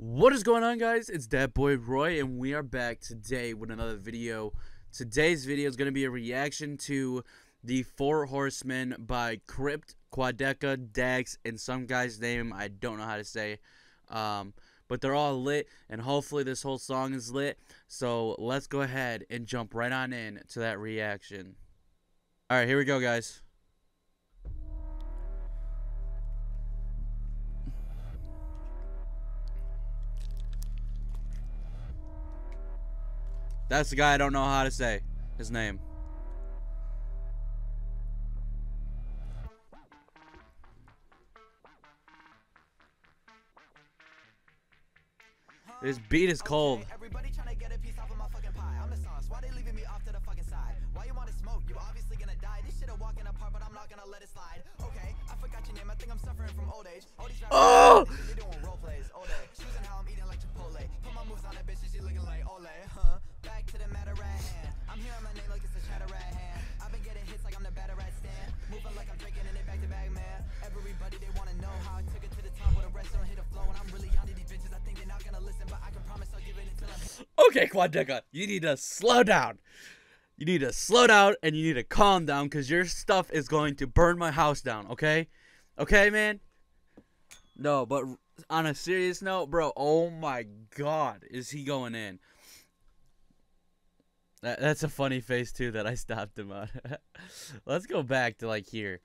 What is going on, guys? It's that boy Roy, and we are back today with another video. Today's video is going to be a reaction to the Four Horsemen by Crypt, Quadeca, Dax, and some guy's name I don't know how to say. But they're all lit, and hopefully this whole song is lit. So let's go ahead and jump right on in to that reaction. All right, here we go, guys. That's the guy I don't know how to say his name. This beat is cold. Everybody trying to get a piece off of my fucking pie. I'm the sauce. Why they leaving me off to the fucking side? Why you want to smoke? You obviously gonna die. This shit'll walk in apart, but I'm not gonna let it slide. Okay, I forgot your name. I think I'm suffering from old age. All these rappers, they doing role plays all day. Choosing how I'm eating like Chipotle. Put my moves on that bitch and she looking like Ole, huh? Back to the matter at hand. I'm hearing my name like it's a chatter at hand. I've been getting hits like I'm the batter at stand. Moving like I'm drinking in it back to back, man. Everybody they wanna know how I took it to the top with a restaurant hit a flow, and I'm really on to these bitches. I think they're not gonna listen. Okay, Quadeca, you need to slow down. You need to slow down and you need to calm down because your stuff is going to burn my house down, okay? Okay, man? No, but on a serious note, bro, oh my God, is he going in? That's a funny face, too, that I stopped him on. Let's go back to, like, here.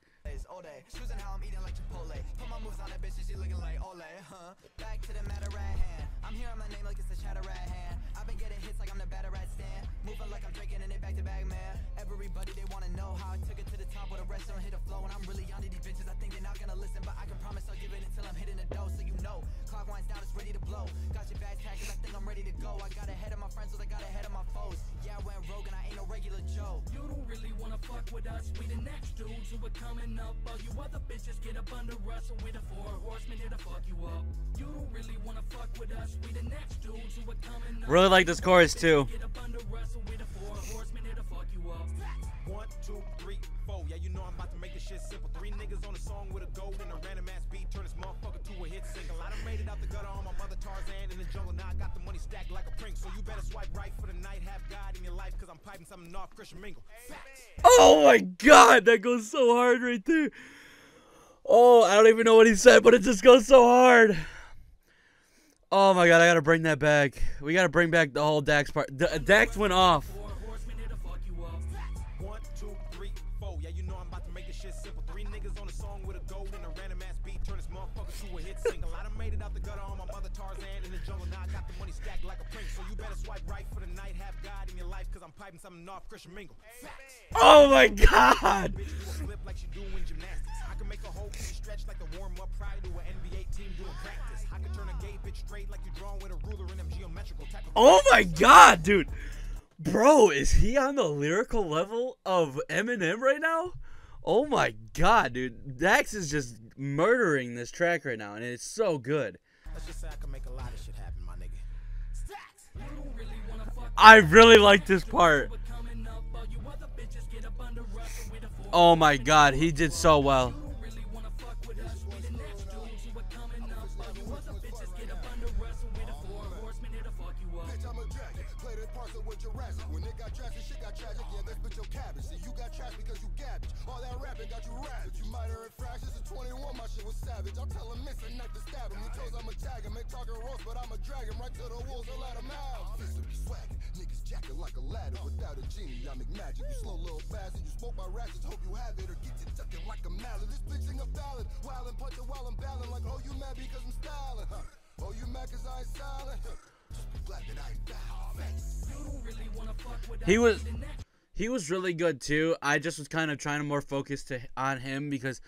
All day, choosing how I'm eating like Chipotle. Put my moves on that bitch and she looking like Ole, huh? Back to the matter at hand. I'm hearing my name like it's a chatter at hand. I've been getting hits like I'm the batter at stand. Moving like I'm drinking in it back to back, man. Everybody they wanna know how I took it to the top with a restaurant hit a flow, and I'm really on to these bitches. I think they're not gonna listen, but I can promise I'll give it until I'm hitting the dough. So you know, clock winds down, it's ready to blow. Got your bag packed, I think I'm ready to go. I got ahead of my friends, so I got ahead of my foes. Yeah, I went rogue and I ain't no regular Joe. You don't really wanna fuck with us, we the next dudes who are coming up, all you other bitches get up under us, and we're the Four Horsemen here to fuck you up. You don't really wanna fuck with us, we the next dudes who are coming up. Really like this chorus too. Get up under us, and we're the Four Horsemen here to fuck you up. 1, 2, 3, 4. Yeah, you know I'm about to make this shit simple. 3 niggas on a song with a go and a random ass beat. Turn this motherfucker to a hit single. I done made it out the gutter on my mother Tarzan in the jungle. Now I got the money stacked like a prank. So you better swipe right for the night. Have God in your life, cause I'm piping something off Christian Mingle. Facts. Oh my God, that goes so hard right there. Oh, I don't even know what he said, but it just goes so hard. Oh my God, I gotta bring that back. We gotta bring back the whole Dax part. Dax went off. Oh my God! Oh my God, dude! Bro, is he on the lyrical level of Eminem right now? Oh my God, dude. Dax is just murdering this track right now, and it's so good. Let's just say I can make a lot of shit happen, my nigga. I really like this part. Oh my God, he did so well. He was really good too. I just was kind of trying to more focus on him because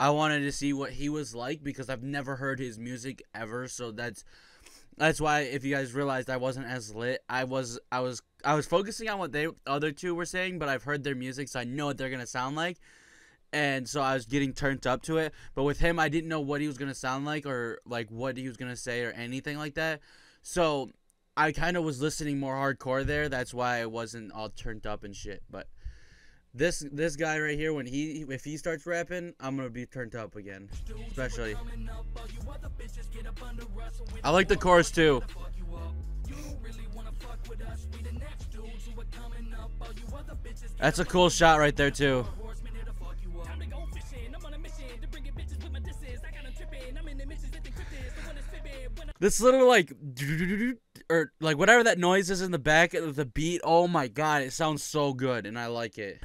I wanted to see what he was like, because I've never heard his music ever. So that's why, if you guys realized, I wasn't as lit. I was focusing on what the other two were saying, but I've heard their music, so I know what they're gonna sound like, and so I was getting turned up to it. But with him, I didn't know what he was gonna sound like or like what he was gonna say or anything like that. So I kind of was listening more hardcore there. That's why I wasn't all turned up and shit. But this guy right here, when if he starts rapping, I'm gonna be turned up again. Especially. I like the chorus too. That's a cool shot right there too. This little like, or like whatever that noise is in the back of the beat, oh my god, it sounds so good and I like it.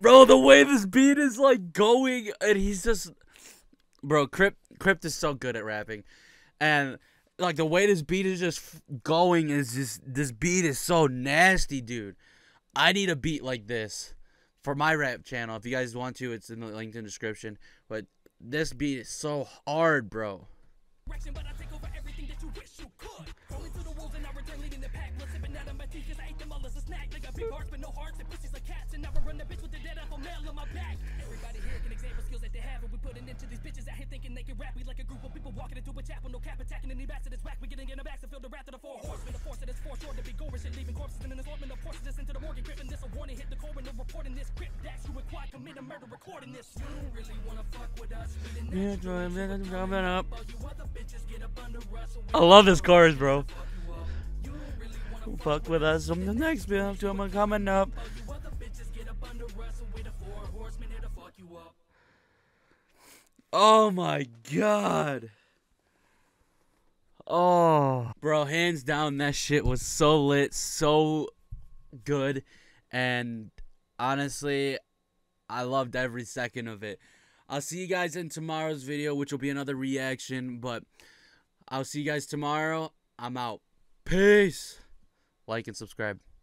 Bro, the way this beat is like going, and he's just, bro, Crypt is so good at rapping, and like the way this beat is just going is just, this beat is so nasty, dude. I need a beat like this for my rap channel. If you guys want to, it's in the link in the description. But this beat is so hard, bro. I love this chorus, bro. Fuck with us on the next video to them coming up. Oh my god. Oh bro, hands down that shit was so lit, so good, and honestly I loved every second of it. I'll see you guys in tomorrow's video, which will be another reaction, but I'll see you guys tomorrow. I'm out. Peace. Like and subscribe.